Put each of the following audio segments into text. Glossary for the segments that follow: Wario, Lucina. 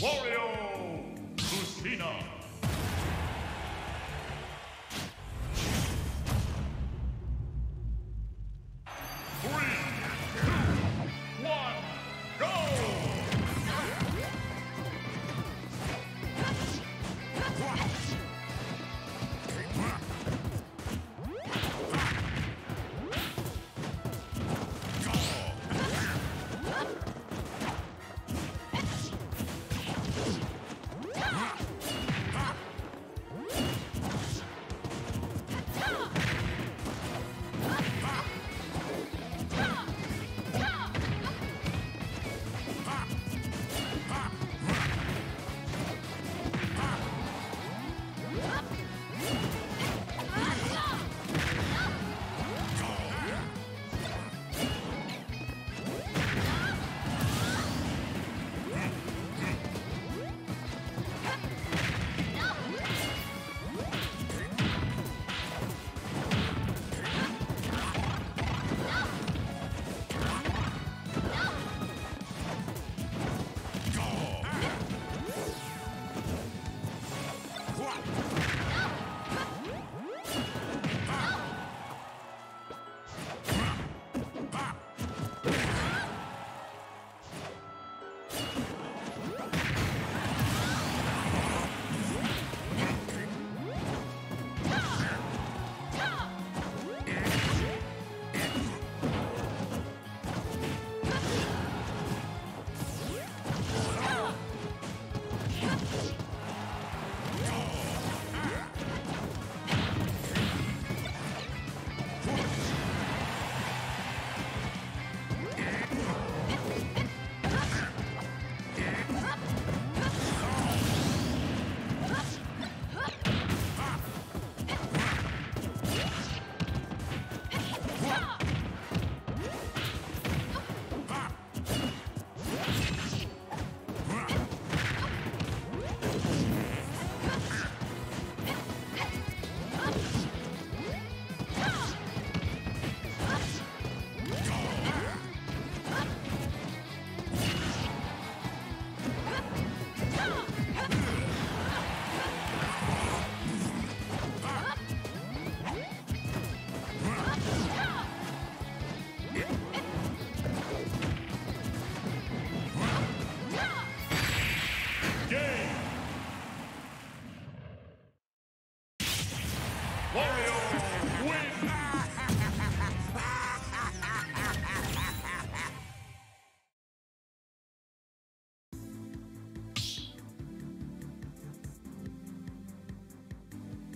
Wario, Lucina.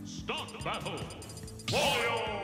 Start the battle! Wario!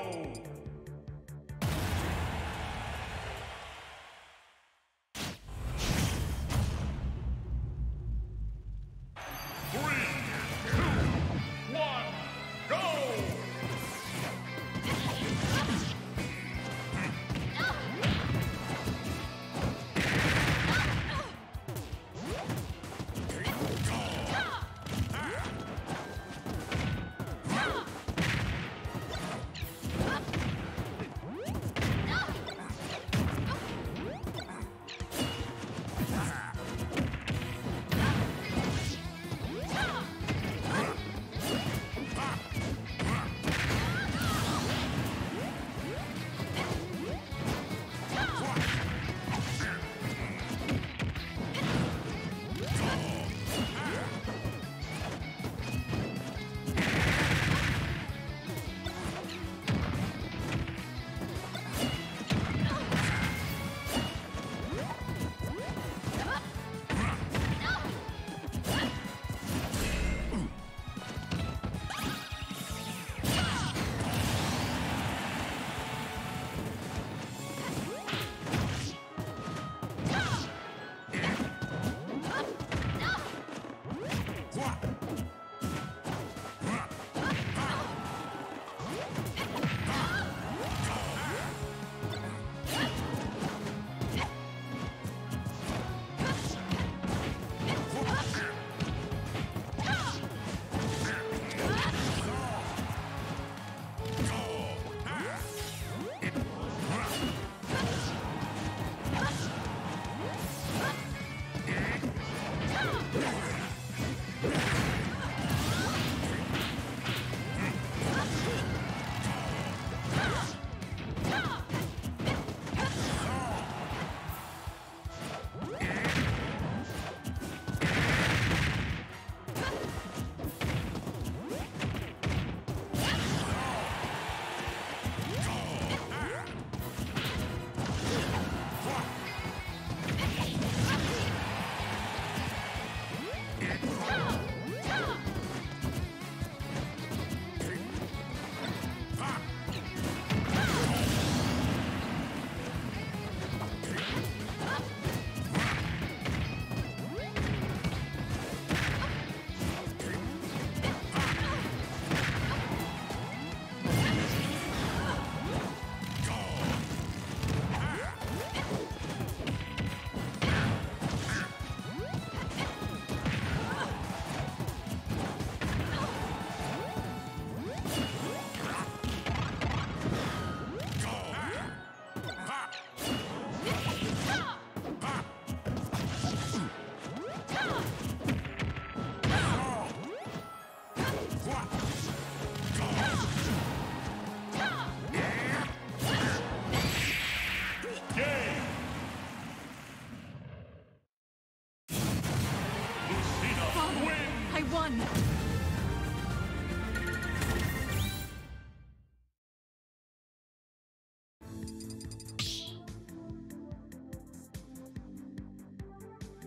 one.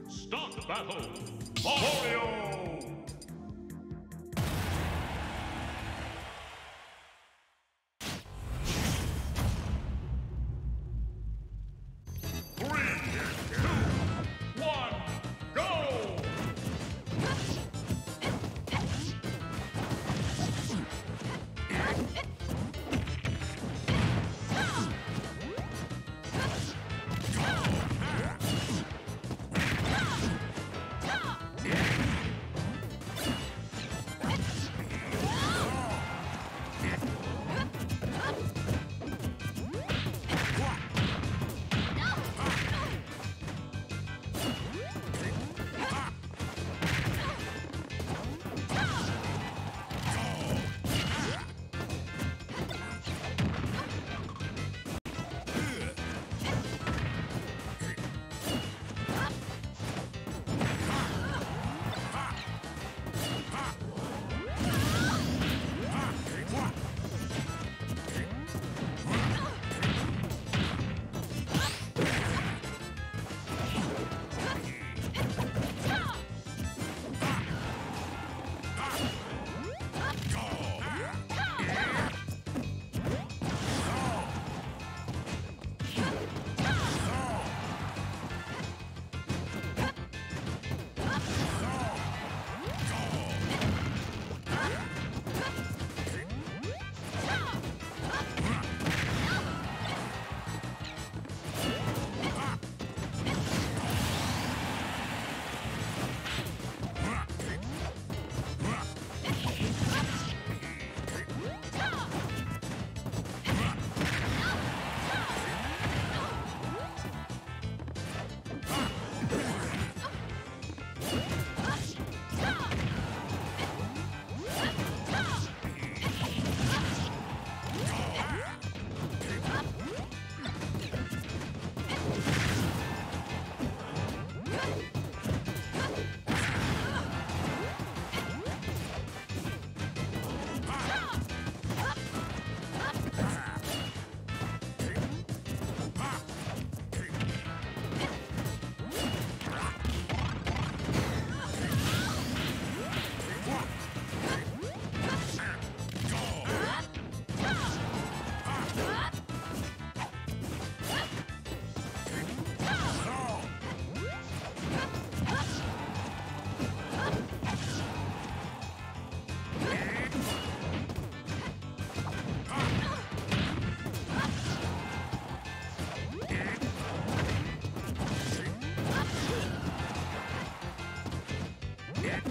Start the battle. Wario!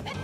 It